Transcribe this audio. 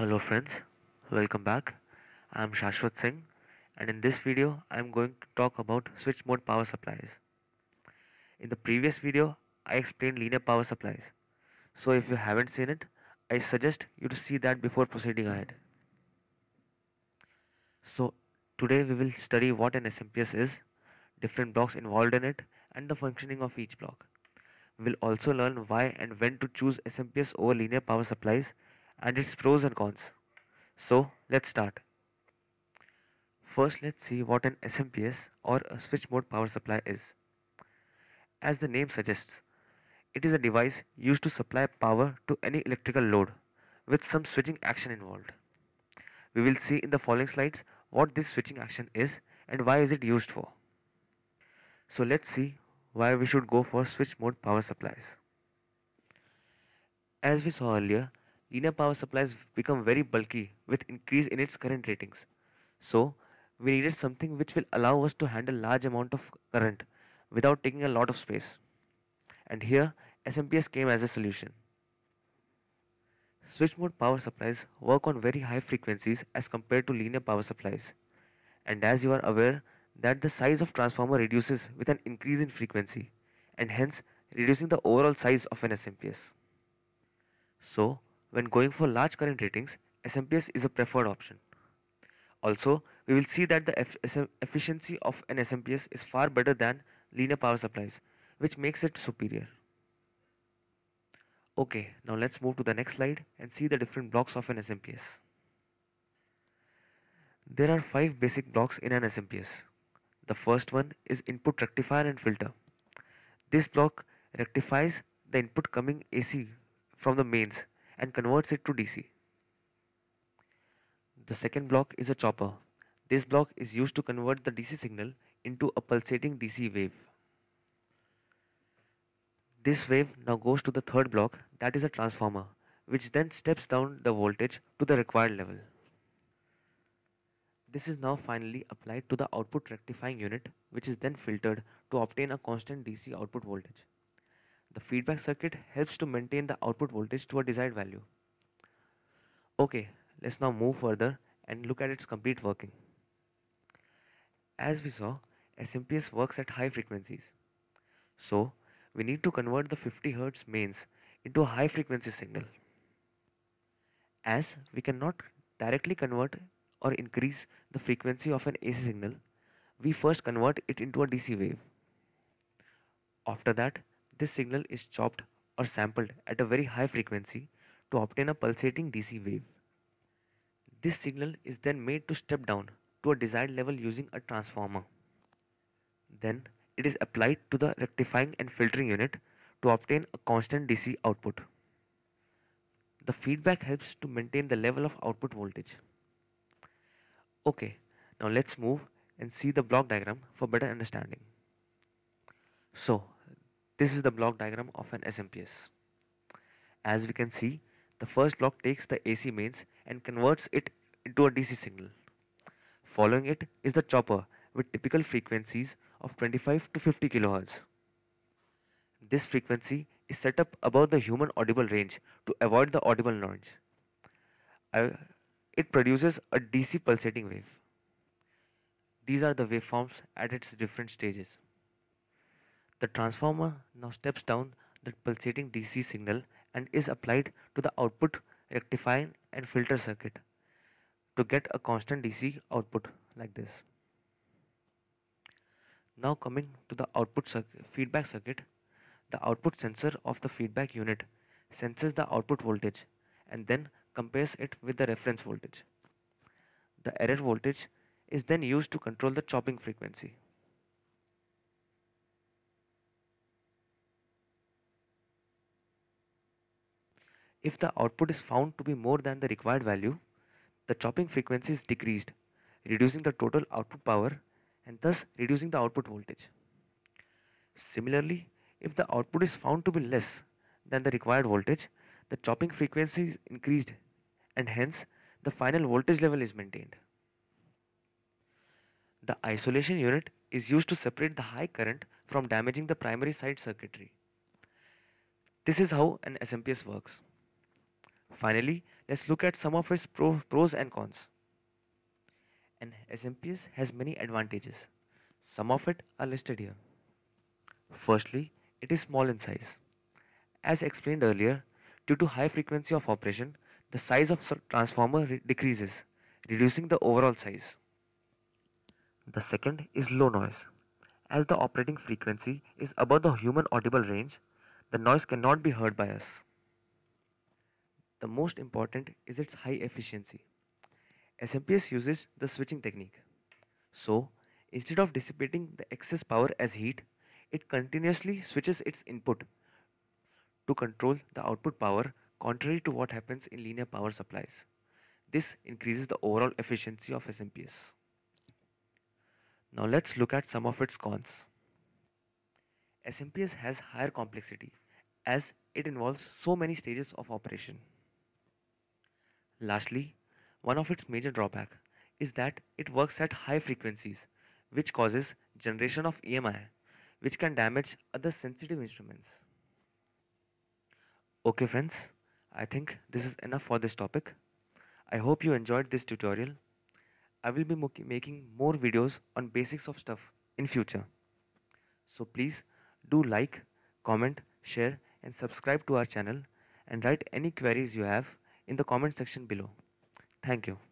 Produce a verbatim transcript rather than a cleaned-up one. Hello friends, welcome back. I am Shashwat Singh, and in this video I am going to talk about switch mode power supplies. In the previous video I explained linear power supplies, so if you haven't seen it, I suggest you to see that before proceeding ahead. So today we will study what an S M P S is, different blocks involved in it, and the functioning of each block. We will also learn why and when to choose S M P S over linear power supplies and its pros and cons. So let's start. First, let's see what an S M P S or a switch mode power supply is. As the name suggests, it is a device used to supply power to any electrical load with some switching action involved. We will see in the following slides what this switching action is and why is it used for. So let's see why we should go for switch mode power supplies. As we saw earlier, linear power supplies become very bulky with increase in its current ratings. So we needed something which will allow us to handle large amount of current without taking a lot of space. And here S M P S came as a solution. Switch mode power supplies work on very high frequencies as compared to linear power supplies. And as you are aware that the size of transformer reduces with an increase in frequency, and hence reducing the overall size of an S M P S. So when going for large current ratings, S M P S is a preferred option. Also, we will see that the efficiency of an S M P S is far better than linear power supplies, which makes it superior. Okay, now let's move to the next slide and see the different blocks of an S M P S. There are five basic blocks in an S M P S. The first one is input rectifier and filter. This block rectifies the input coming A C from the mains and converts it to D C. The second block is a chopper. This block is used to convert the D C signal into a pulsating D C wave. This wave now goes to the third block, that is a transformer, which then steps down the voltage to the required level. This is now finally applied to the output rectifying unit, which is then filtered to obtain a constant D C output voltage. The feedback circuit helps to maintain the output voltage to a desired value. Okay, let's now move further and look at its complete working. As we saw, S M P S works at high frequencies. So, we need to convert the fifty hertz mains into a high frequency signal. As we cannot directly convert or increase the frequency of an A C signal, we first convert it into a D C wave. After that, this signal is chopped or sampled at a very high frequency to obtain a pulsating D C wave. This signal is then made to step down to a desired level using a transformer. Then it is applied to the rectifying and filtering unit to obtain a constant D C output. The feedback helps to maintain the level of output voltage. Okay, now let's move and see the block diagram for better understanding. So, this is the block diagram of an S M P S. As we can see, the first block takes the A C mains and converts it into a D C signal. Following it is the chopper with typical frequencies of twenty-five to fifty kilohertz. This frequency is set up above the human audible range to avoid the audible noise. I, it produces a D C pulsating wave. These are the waveforms at its different stages. The transformer now steps down the pulsating D C signal and is applied to the output rectifying and filter circuit to get a constant D C output like this. Now coming to the output circuit, feedback circuit, the output sensor of the feedback unit senses the output voltage and then compares it with the reference voltage. The error voltage is then used to control the chopping frequency. If the output is found to be more than the required value, the chopping frequency is decreased, reducing the total output power and thus reducing the output voltage. Similarly, if the output is found to be less than the required voltage, the chopping frequency is increased and hence the final voltage level is maintained. The isolation unit is used to separate the high current from damaging the primary side circuitry. This is how an S M P S works. Finally, Let's look at some of its pro pros and cons. And S M P S has many advantages. Some of it are listed here. Firstly, it is small in size. As explained earlier, due to high frequency of operation, the size of transformer decreases, reducing the overall size. The second is low noise. As the operating frequency is above the human audible range, the noise cannot be heard by us. The most important is its high efficiency. S M P S uses the switching technique. So, instead of dissipating the excess power as heat, it continuously switches its input to control the output power, contrary to what happens in linear power supplies. This increases the overall efficiency of S M P S. Now let's look at some of its cons. S M P S has higher complexity as it involves so many stages of operation. Lastly, one of its major drawbacks is that it works at high frequencies, which causes generation of E M I, which can damage other sensitive instruments. Okay friends, I think this is enough for this topic. I hope you enjoyed this tutorial. I will be making more videos on basics of stuff in future. So please do like, comment, share and subscribe to our channel, and write any queries you have in the comment section below. Thank you.